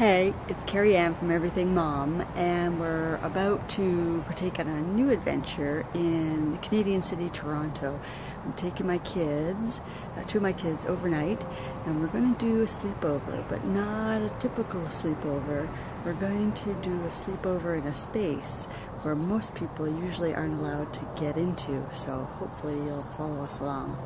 Hey, it's Carrie Ann from Everything Mom, and we're about to partake on a new adventure in the Canadian city, Toronto. I'm taking my kids, two of my kids, overnight, and we're going to do a sleepover, but not a typical sleepover. We're going to do a sleepover in a space where most people usually aren't allowed to get into, so hopefully you'll follow us along.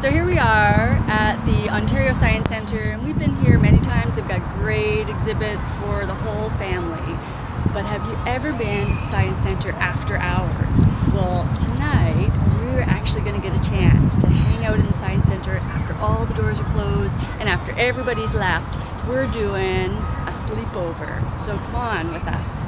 So here we are at the Ontario Science Centre, and we've been here many times. They've got great exhibits for the whole family. But have you ever been to the Science Centre after hours? Well, tonight we're actually going to get a chance to hang out in the Science Centre after all the doors are closed and after everybody's left. We're doing a sleepover, so come on with us.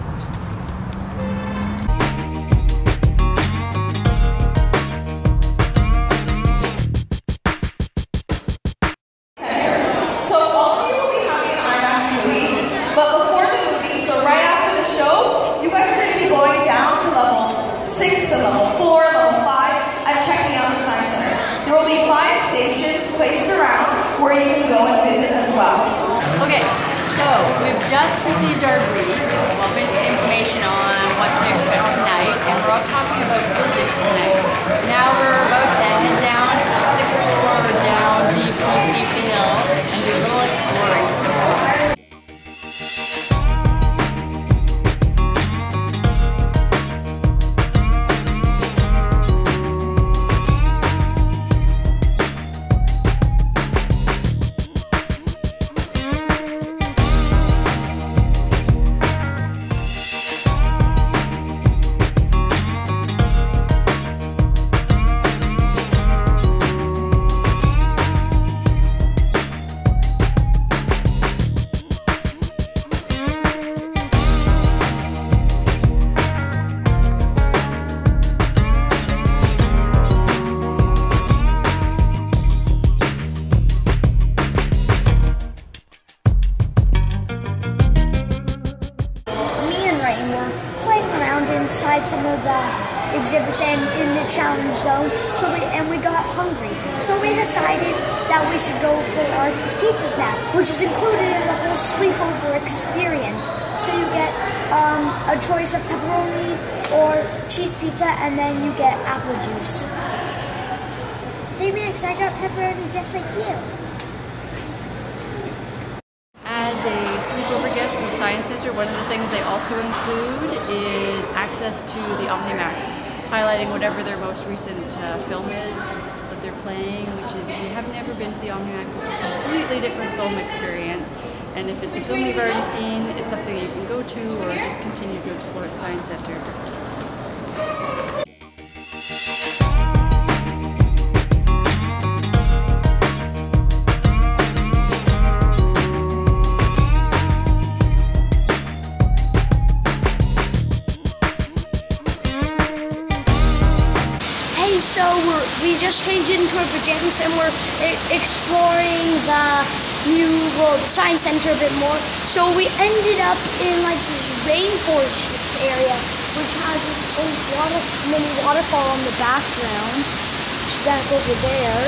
Just received our brief, well, basic information on what to expect tonight, and we're all talking about physics tonight. Now we're about to head down to the 6th floor, down deep the hill, and do a little exploring. Some of the exhibits and in the challenge zone, and we got hungry, so we decided that we should go for our pizza snack, which is included in the whole sleepover experience. So you get a choice of pepperoni or cheese pizza, and then you get apple juice. Hey Max, I got pepperoni just like you. Sleepover guests in the Science Centre, one of the things they also include is access to the Omnimax, highlighting whatever their most recent film is that they're playing, which is, if you have never been to the Omnimax, it's a completely different film experience, and if it's a film you've already seen, it's something you can go to or just continue to explore at the Science Centre. So we just changed into our pajamas, and we're exploring the new World Science Centre a bit more. So we ended up in like this rainforest area, which has its own mini waterfall on the background, back over there.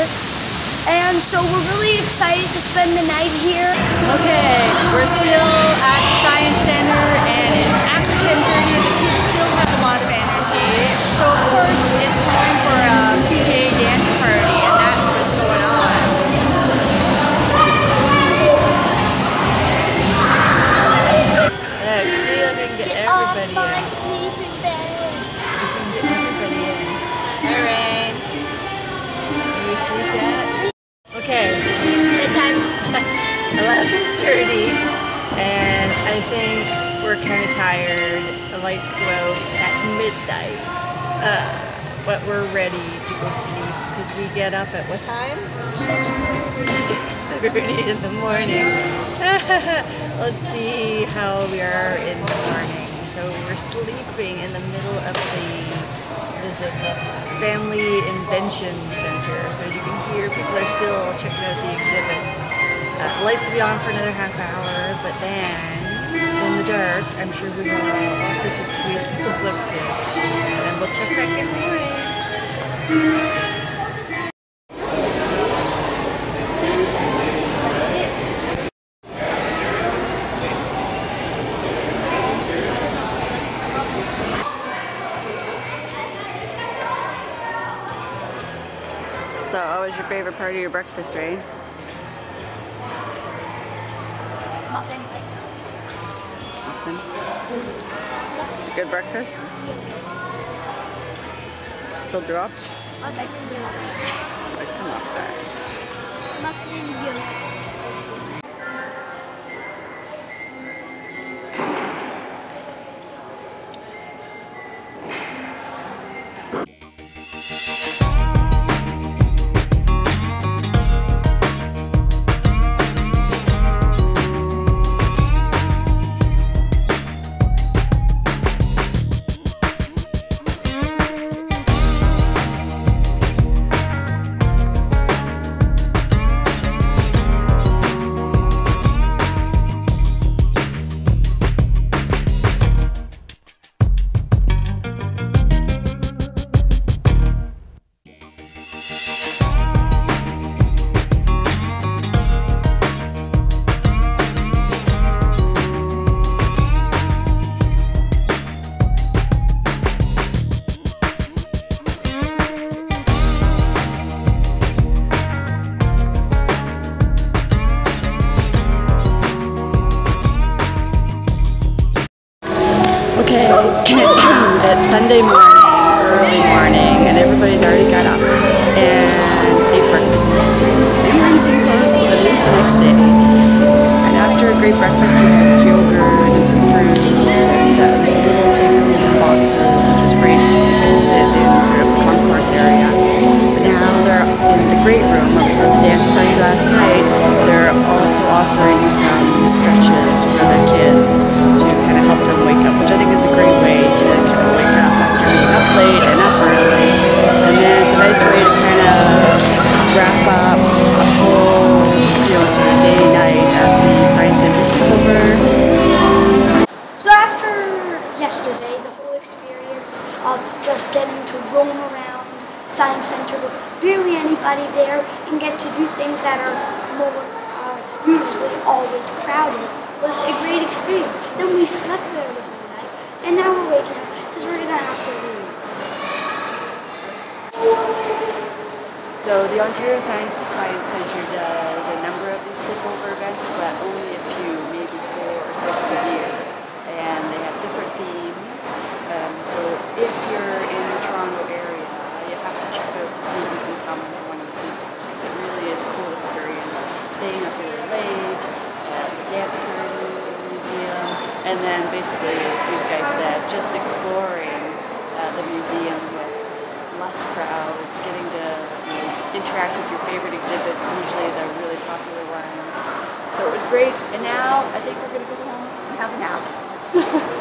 And so we're really excited to spend the night here. Okay, we're still at the Science Centre, and it's after 10:30. The kids still have a lot of energy, so of course it's time for a PJ dance party, and that's what's going on. Let's see if we can get everybody in. Get off my sleeping bag. We can get everybody in. Alright. Can we sleep yet? Okay. Good time. 11:30, and I think we're kind of tired. The lights go out at midnight. But we're ready to go to sleep, because we get up at what time? 6:30 in the morning. Let's see how we are in the morning. So we're sleeping in the middle of the Family Invention Center. So you can hear people are still checking out the exhibits. The lights will be on for another half hour, but then, in the dark, I'm sure we will all sort of squeals of kids. And we'll check back in the morning. See you. So always your favorite part of your breakfast, right? Muffin. Muffin. It's a good breakfast. Filled you up? I'd like to do it. I'd like to love that. Muffin yogurt. Okay, it's Sunday morning, early morning, and everybody's already got up and ate breakfast. They're wearing some clothes, but it is the next day. And after a great breakfast, we had yogurt and some fruit, and we some little takeaway boxes, which was great to sit in sort of a concourse area. But now they're in the great room where we had the dance party last night. They're also offering some stretches for the kids to kind of help them wake up, which I think is a great way to kind of wake up after being up late and up early. And then it's a nice way to kind of wrap up a full, you know, sort of day night at the Science Centre sleepover. So after yesterday, the whole experience of just getting to roam around Science Centre with barely anybody there and get to do things that are more usually always crowded was a great experience. Then we slept there the whole night, and now we're waking up because we're gonna have to leave. So the Ontario Science Centre does a number of these sleepover events, but only a few, maybe 4 or 6 a year, and they have different themes. So if you're in the Toronto area, you have to check out to see if you can come to one of the sleepovers because it really is a cool experience. Staying up really late, the dance party. And then basically, as these guys said, just exploring the museum with less crowds, getting to interact with your favorite exhibits, usually the really popular ones. So it was great, and now I think we're going to go home and have a nap.